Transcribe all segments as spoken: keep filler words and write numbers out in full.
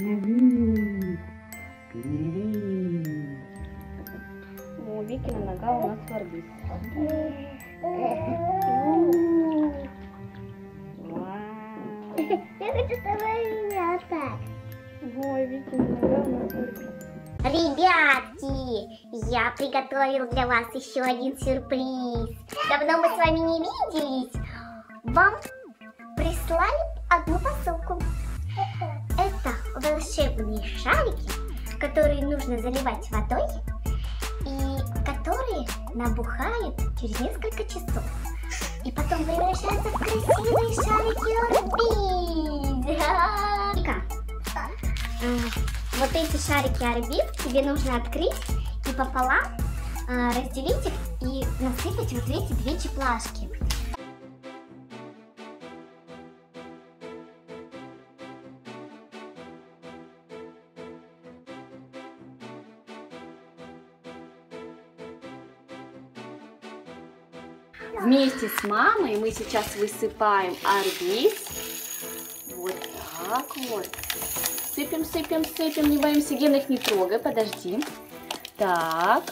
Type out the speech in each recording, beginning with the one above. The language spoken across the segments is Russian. У Викина нога у нас в Орбиз. Я хочу, чтобы меня так. Ой, Викина нога у нас в Орбиз. Ребятки, я приготовил для вас еще один сюрприз. Давно мы с вами не виделись. Вам прислали одну посылку. Это волшебные шарики, которые нужно заливать водой и которые набухают через несколько часов. И потом превращаются в красивые шарики Орбиз. Вика, вот эти шарики Орбиз тебе нужно открыть и пополам разделить их и насыпать вот эти две чеплашки. Вместе с мамой мы сейчас высыпаем Орбиз. Вот так вот. Сыпем, сыпем, сыпем. Не боимся, Гена, их не трогай. Подожди. Так.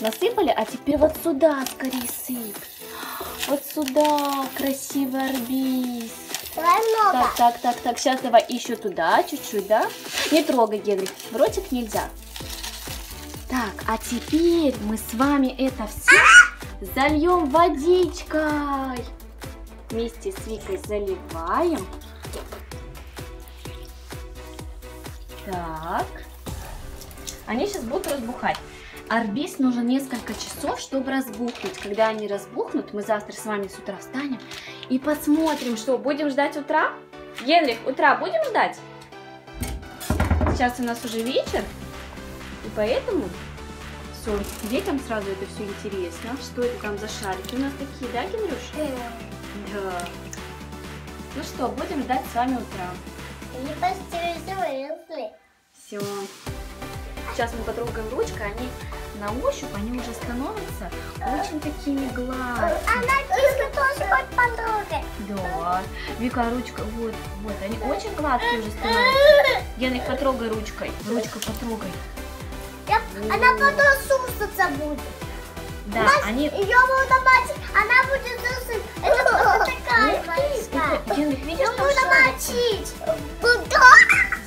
Насыпали, а теперь вот сюда скорее сыпь. Вот сюда. Красивый Орбиз. Так, так, так, так. Сейчас давай еще туда чуть-чуть, да? Не трогай, Генрих. В ротик нельзя. Так, а теперь мы с вами это все... Зальем водичкой. Вместе с Викой заливаем. Так. Они сейчас будут разбухать. Орбиз нужен несколько часов, чтобы разбухнуть. Когда они разбухнут, мы завтра с вами с утра встанем и посмотрим, что будем ждать утра. Генрих, утра будем ждать? Сейчас у нас уже вечер, и поэтому... Детям сразу это все интересно. Что это там за шарики у нас такие, да, Генрюш? Да. Ну что, будем ждать с вами утра. Не постираюсь. Все. Сейчас мы потрогаем ручкой, они на ощупь, они уже становятся очень такими гладкими. Она киска тоже хоть потрогает. Да. Вика, ручка, вот, вот, они очень гладкие уже становятся. Генрих, потрогай ручкой. Ручка, потрогай. Она потом сушиться будет. Да, Мать, они... Ее будут мочить, она будет сушиться. Это просто такая водичка. Генрих, видишь, там мочить.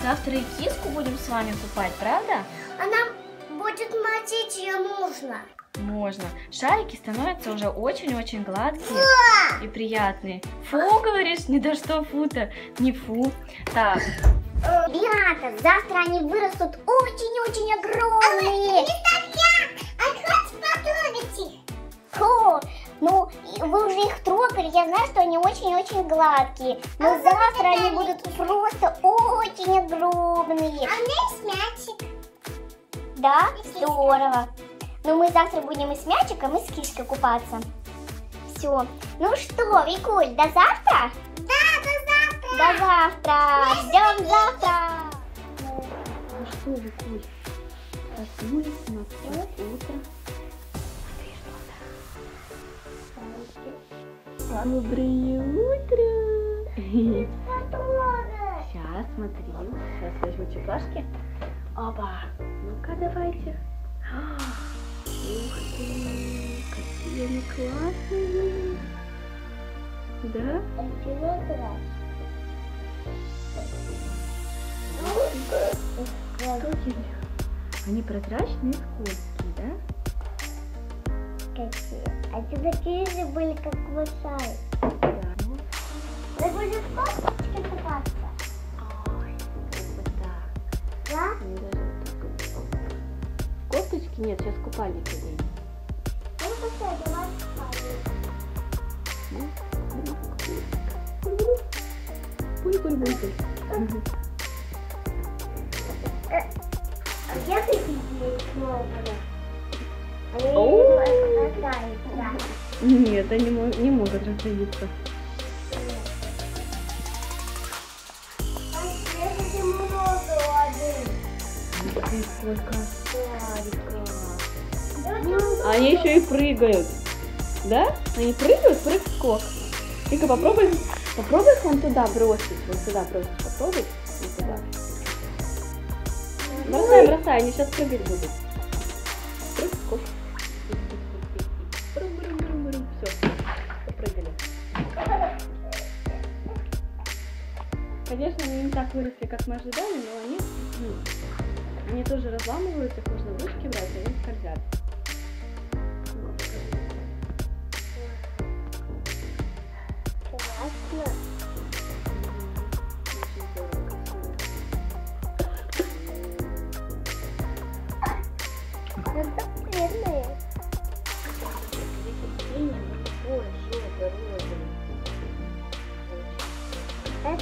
Завтра и киску будем с вами купать, правда? Она будет мочить, ее нужно. Можно. Шарики становятся уже очень-очень гладкие фу. И приятные. Фу, говоришь, не до что фу-то. Не фу. Так. Ребята, завтра они вырастут очень-очень огромные. А хочу потрогать их. Ну, вы уже их трогали, я знаю, что они очень-очень гладкие. Но а завтра они будут просто очень огромные. А у меня есть мячик. Да, здорово. Но мы завтра будем и с мячиком, и с кишкой купаться. Все. Ну что, Викуль, до завтра? Да, до завтра. До завтра! Ждем завтра! Ну что, Викуль, проснулись, у нас все утро. Смотри, что там. Доброе утро! Сейчас, смотри, сейчас возьму чеплашки. Опа! Ну-ка, давайте. Ух ты, какие они классные! Да? Они прозрачные и скользкие, да? Какие? А ты такие же были, как в шаре. Да. Ты будешь в косточке купаться? Ой, вот так. Да? Они даже вот так. В косточке? Нет, сейчас купальник идем. Ну, посмотри, у вас купальник. Буль-буль-буль-буль. Угу. Я хочу здесь новые. Они не Нет, они не могут раздавиться. Я хочу много воды. Сколько шариков. Они еще и прыгают. Да? Они прыгают, прыг-скок. Вика, попробуй. Попробуй их вон туда бросить. Вон туда бросить. Попробуй. Вон туда. Бросай, бросай, они сейчас прыгать будут. Все, попрыгали. Конечно, они не так выросли, как мы ожидали, но они, они тоже разламываются, их нужно в ручки брать, и они скользят.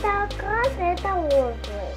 Это красный, это розовый.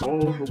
Тоже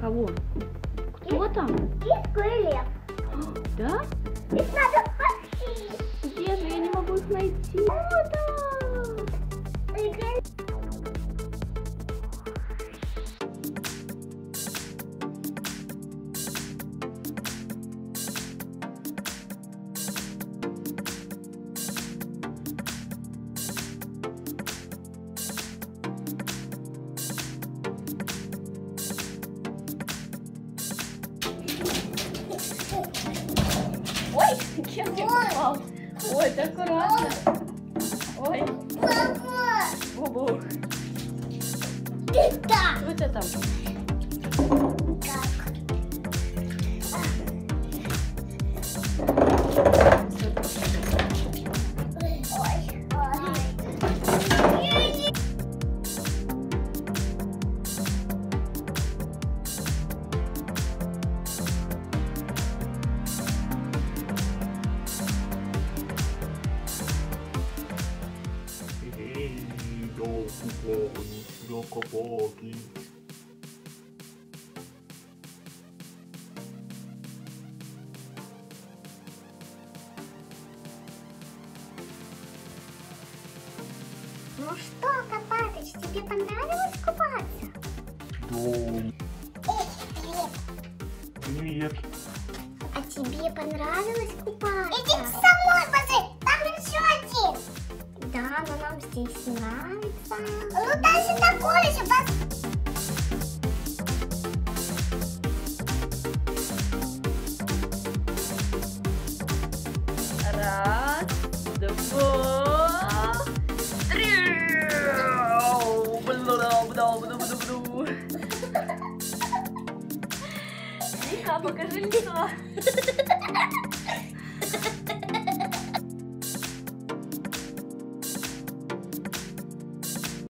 Кого? Кто Кис, там? Киску и лев. Да? Их надо спасти. Где же? Я не могу их найти. Вот он. Ой, так аккуратно. Ой. Бубух. Да. Вот это. Копатыч. Ну что, Копатыч, тебе понравилось купаться? Да. Эй, привет. Привет. А тебе понравилось купаться? Иди со мной, посмотри, там еще один. Да, но нам здесь нравится. Ну дальше такое еще, посмотри. Раз, два, три. Вика, покажи лицо.